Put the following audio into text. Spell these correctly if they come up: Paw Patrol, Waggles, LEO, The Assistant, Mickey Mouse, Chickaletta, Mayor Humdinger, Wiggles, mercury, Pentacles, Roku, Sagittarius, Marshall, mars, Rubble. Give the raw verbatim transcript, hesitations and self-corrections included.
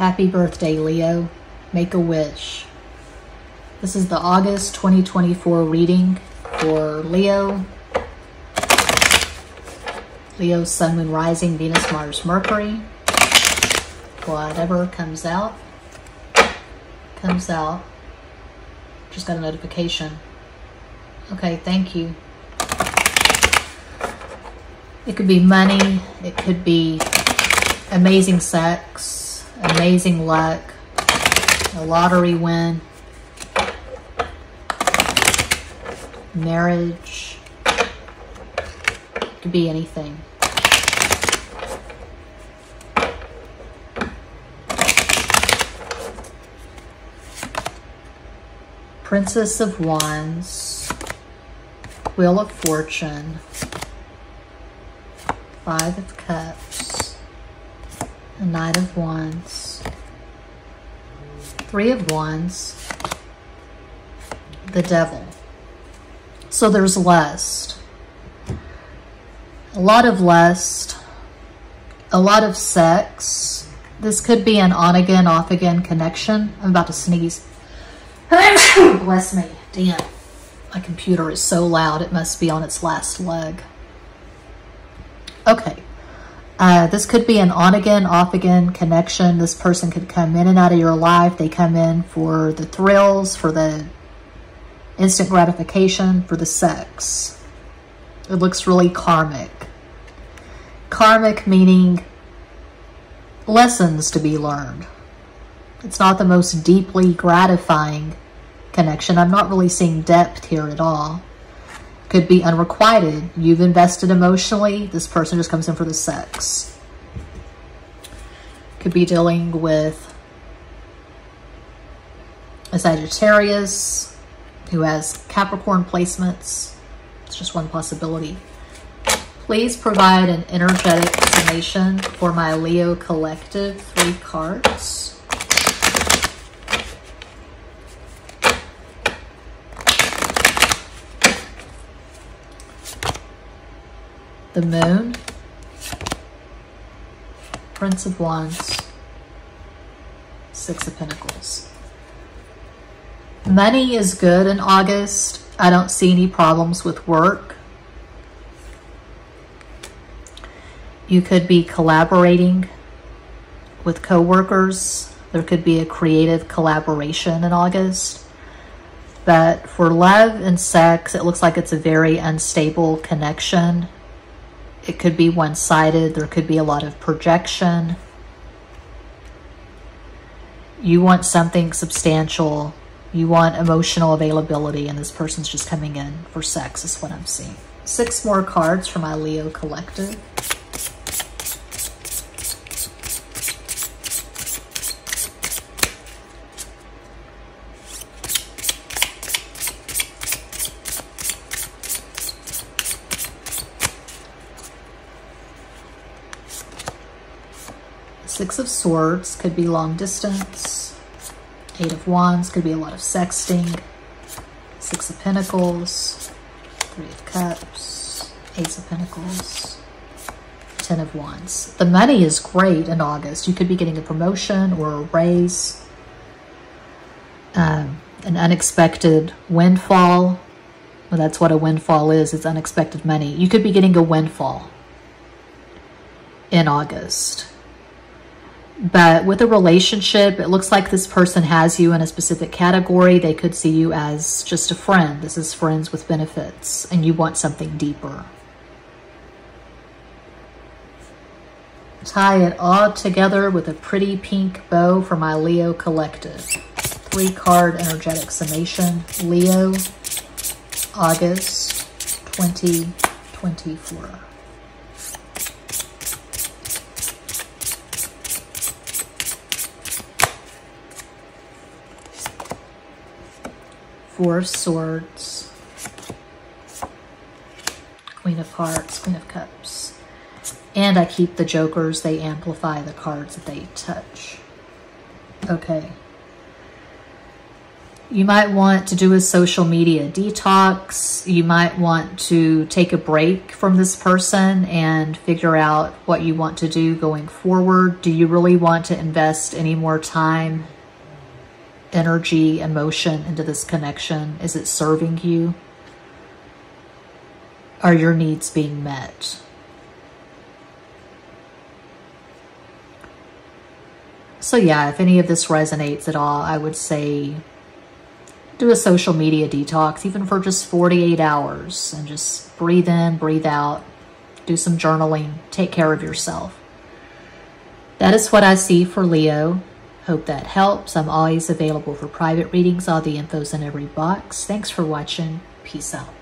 Happy birthday, Leo. Make a wish. This is the August twenty twenty-four reading for Leo. Leo, Sun, Moon, Rising, Venus, Mars, Mercury. Whatever comes out, comes out. Just got a notification. Okay, thank you. It could be money. It could be amazing sex, amazing luck, a lottery win, marriage. It could be anything. Princess of Wands, Wheel of Fortune, Five of Cups, a Knight of Wands, Three of Wands, the Devil. So there's lust. A lot of lust, a lot of sex. This could be an on-again, off-again connection. I'm about to sneeze. Bless me. Damn. My computer is so loud, it must be on its last leg. Okay. Uh, this could be an on-again, off-again connection. This person could come in and out of your life. They come in for the thrills, for the instant gratification, for the sex. It looks really karmic. Karmic meaning lessons to be learned. It's not the most deeply gratifying connection. I'm not really seeing depth here at all. Could be unrequited. You've invested emotionally. This person just comes in for the sex. Could be dealing with a Sagittarius who has Capricorn placements. It's just one possibility. Please provide an energetic summation for my Leo collective. Three cards. The Moon, Prince of Wands, Six of Pentacles. Money is good in August. I don't see any problems with work. You could be collaborating with coworkers. There could be a creative collaboration in August. But for love and sex, it looks like it's a very unstable connection. It could be one-sided. There could be a lot of projection. You want something substantial. You want emotional availability, and this person's just coming in for sex is what I'm seeing. Six more cards for my Leo collective. Six of Swords could be long distance. Eight of Wands could be a lot of sexting. Six of Pentacles, Three of Cups, Ace of Pentacles, Ten of Wands. The money is great in August. You could be getting a promotion or a raise, um, an unexpected windfall. Well, that's what a windfall is. It's unexpected money. You could be getting a windfall in August. But with a relationship, it looks like this person has you in a specific category. They could see you as just a friend. This is friends with benefits, and you want something deeper. Tie it all together with a pretty pink bow for my Leo collective. Three-card energetic summation. Leo, August twenty twenty-four. Four of Swords, Queen of Hearts, Queen of Cups. And I keep the jokers. They amplify the cards that they touch. Okay. You might want to do a social media detox. You might want to take a break from this person and figure out what you want to do going forward. Do you really want to invest any more time, energy, emotion into this connection? Is it serving you? Are your needs being met? So yeah, if any of this resonates at all, I would say do a social media detox, even for just forty-eight hours, and just breathe in, breathe out, do some journaling, take care of yourself. That is what I see for Leo. Hope that helps. I'm always available for private readings. All the info's in every box. Thanks for watching. Peace out.